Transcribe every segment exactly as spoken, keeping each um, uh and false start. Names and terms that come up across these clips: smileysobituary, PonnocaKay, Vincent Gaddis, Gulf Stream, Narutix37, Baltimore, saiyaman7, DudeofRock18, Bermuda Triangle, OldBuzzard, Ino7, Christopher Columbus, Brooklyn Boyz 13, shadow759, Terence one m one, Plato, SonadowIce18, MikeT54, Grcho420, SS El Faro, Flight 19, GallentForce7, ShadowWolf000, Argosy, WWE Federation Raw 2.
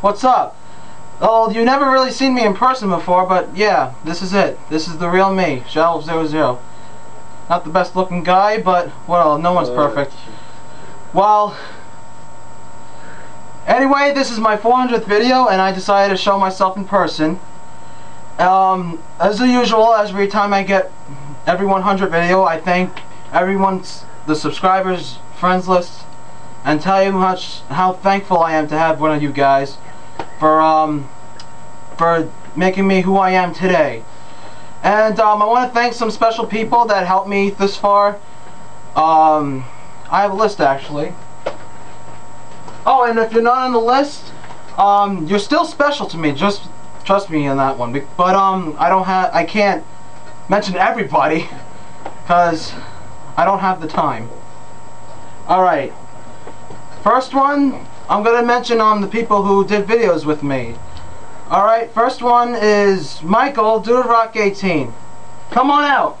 What's up? Oh, you never really seen me in person before, but yeah, this is it. This is the real me, Shadow zero zero. Not the best looking guy, but well, no one's perfect. Well, anyway, this is my four hundredth video, and I decided to show myself in person. Um, as usual, every time I get every one hundredth video, I thank everyone's, the subscribers, friends list, and tell you much how thankful I am to have one of you guys. For um, for making me who I am today, and um, I want to thank some special people that helped me this far. Um, I have a list actually. Oh, and if you're not on the list, um, you're still special to me. Just trust me on that one. But um, I don't have, I can't mention everybody because I don't have the time. All right, first one. I'm going to mention um, the people who did videos with me. Alright, first one is Michael, Dude of Rock eighteen. Come on out!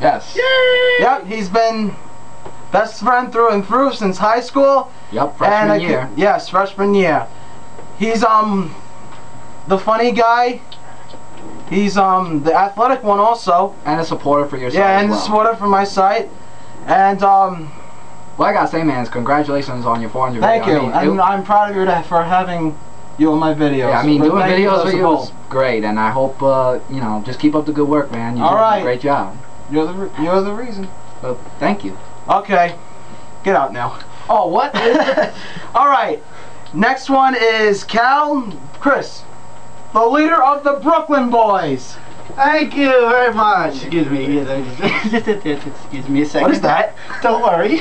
Yes. Yay! Yep, he's been best friend through and through since high school. Yep, freshman and year. Could, yes, freshman year. He's um the funny guy. He's um the athletic one also. And a supporter for your site. Yeah, and well. a supporter for my site. And um... Well, I gotta say, man, congratulations on your four hundred video. Thank you. I mean, I'm, it, I'm proud of you to, for having you on my videos. Yeah, I mean, for doing videos for you is great, and I hope, uh, you know, just keep up the good work, man. You're doing right. a great job. You're the, you're the reason. Well, thank you. Okay. Get out now. Oh, what? All right. Next one is Cal Chris, the leader of the Brooklyn Boyz. Thank you very much. Excuse me. Excuse me a second. What is that? Don't worry.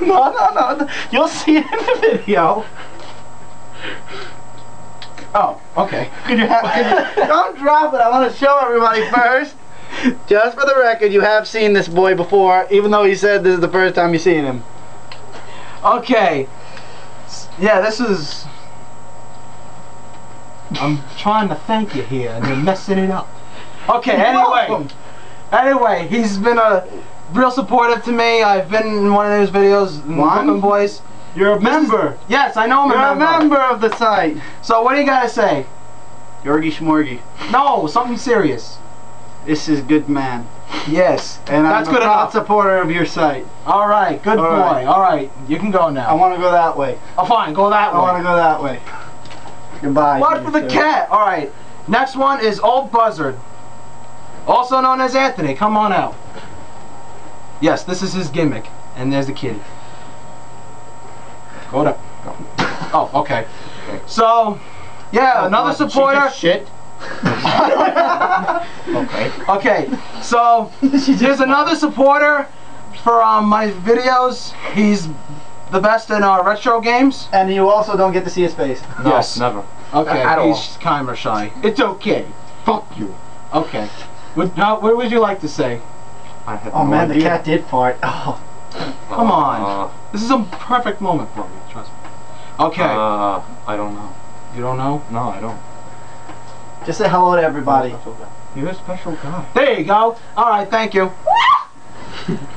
No, no, no. You'll see it in the video. Oh, okay. Could you have, could you, don't drop it. I want to show everybody first. Just for the record, you have seen this boy before, even though he said this is the first time you've seen him. Okay. Yeah, this is... I'm trying to thank you here, and you're messing it up. Okay, anyway, anyway, he's been a real supportive to me. I've been in one of his videos, Brooklyn Boyz. You're a member. Yes, I know I'm You're a member. You're a member of the site. So what do you gotta say? Yorgi Shmorgi. No, something serious. This is good man. Yes, and that's I'm good a proud enough. supporter of your site. All right, good All boy. Right. All right, you can go now. I want to go that way. Oh, fine, go that I way. I want to go that way. Goodbye. What for the cat? All right, next one is Old Buzzard. Also known as Anthony, come on out. Yes, this is his gimmick. And there's the kitty. Go up. Go. Oh, okay. okay. So, yeah, oh, another God, supporter. Shit. okay. Okay. So, here's another supporter for um, my videos. He's the best in our uh, retro games. And you also don't get to see his face. No, yes, never. Okay. At all. He's camera shy. It's okay. Fuck you. Okay. Would, now, what would you like to say? I have oh no man, idea. the cat did fart. Oh. Come uh, on. Uh, this is a perfect moment for me, trust me. Okay. Uh, I don't know. You don't know? No, I don't. Just say hello to everybody. You're a special guy. There you go. Alright, thank you.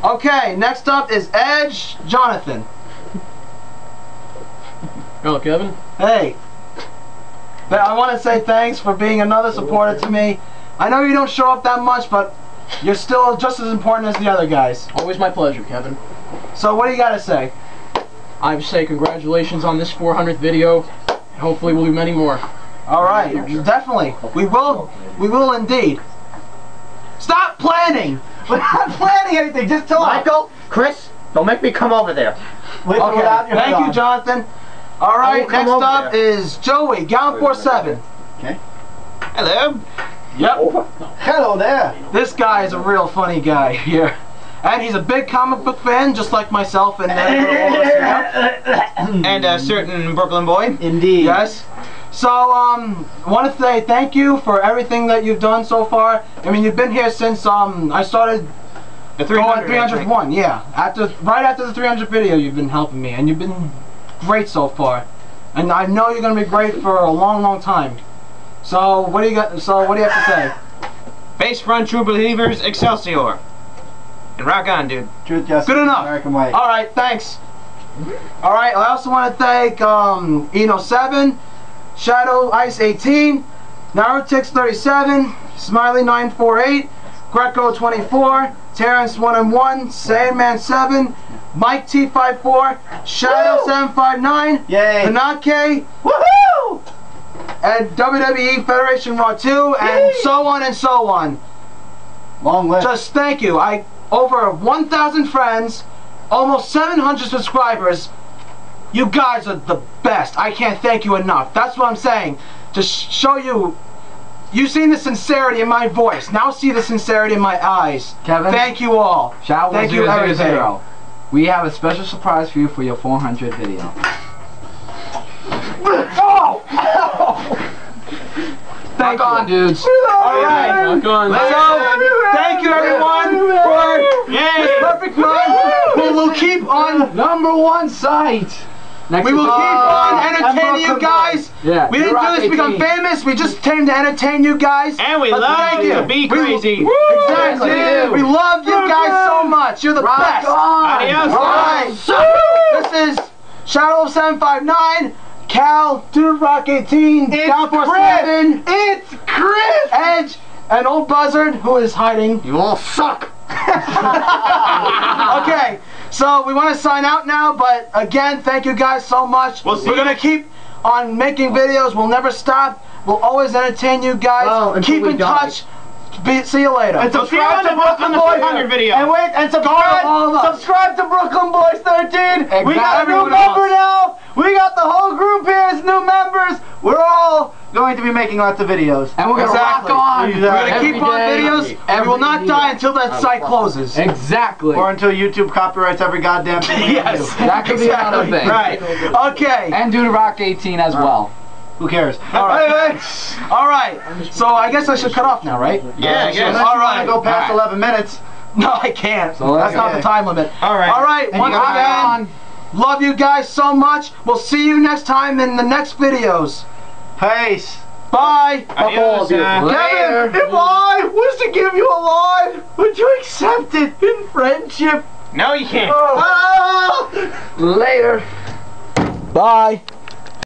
Okay, next up is Edge Jonathan. Hello, Kevin. Hey. I want to say thanks for being another supporter to me. I know you don't show up that much, but you're still just as important as the other guys. Always my pleasure, Kevin. So what do you got to say? I would say congratulations on this four hundredth video, and hopefully we'll do many more. All right, sure. Definitely. We will, we will indeed. Stop planning! We're not planning anything, just tell Michael, us. Chris, don't make me come over there. With okay, without your thank you, on. Jonathan. All right, next up there. is Joey, Gown forty-seven. Okay. Hello. Yep. Hello there. This guy is a real funny guy here. And he's a big comic book fan, just like myself and and a certain Brooklyn boy. Indeed. Yes. So, um, want to say thank you for everything that you've done so far. I mean, you've been here since, um, I started the three hundred, going three oh one, yeah. After, right after the three hundred video, you've been helping me, and you've been great so far. And I know you're going to be great for a long, long time. So what do you got? So what do you have to say? Base run, true believers, Excelsior, and rock on, dude. Truth, justice, good enough. American way. All right, thanks. All right, I also want to thank um, Ino seven, Shadow Ice eighteen, Narutix thirty-seven, Smiley nine forty-eight, Greco twenty-four, Terence one m one, Sandman seven, MikeT fifty-four, Shadow seven fifty-nine, PonnocaKay, and W W E Federation Raw two, and Yay. so on and so on. Long list. Just thank you. I over one thousand friends, almost seven hundred subscribers. You guys are the best. I can't thank you enough. That's what I'm saying. To show you, you've seen the sincerity in my voice. Now see the sincerity in my eyes. Kevin, thank you all. Shout thank you everything. We have a special surprise for you for your four hundredth video. Oh! Thank on, dudes. Alright. So, thank you everyone for this perfect run. We will keep on number one site. Next we will keep on entertaining you guys. Yeah, we didn't do this to become famous. We just came to entertain you guys. And we love you to be crazy. Exactly. We love you guys so much. You're the best. Adios. Alright. This is Shadow seven fifty-nine. Cal, Dude of Rock eighteen, Downforce seven, it's Chris, Edge, and Old Buzzard, who is hiding. You all suck! Okay, so we want to sign out now, but again, thank you guys so much. We'll see We're going to keep on making videos. We'll never stop. We'll always entertain you guys. Well, keep in die. touch. Be, see you later. And subscribe to Brooklyn Boyz video. And wait, and subscribe. Subscribe to Brooklyn Boyz thirteen. Exactly. We got a new Everyone member else. now. We got the whole group here as new members. We're all going to be making lots of videos, and we're exactly. gonna rock on. We're gonna Every keep day. on videos, Every and we will not die until that site closes. Exactly. Or until YouTube copyrights every goddamn thing. Yes. That could exactly. be another thing. Right. Okay. And Dude of Rock eighteen as well. Who cares? All right. All right. So I guess I should cut off now, right? Yeah, uh, I guess. So all right. Go past right. eleven minutes. No, I can't. So that's okay. not the time limit. All right. All right. And once again, on. love you guys so much. We'll see you next time in the next videos. Peace. Bye. Adios, Kevin, if I was to give you a line, would you accept it in friendship? No, you can't. Oh. Later. Bye.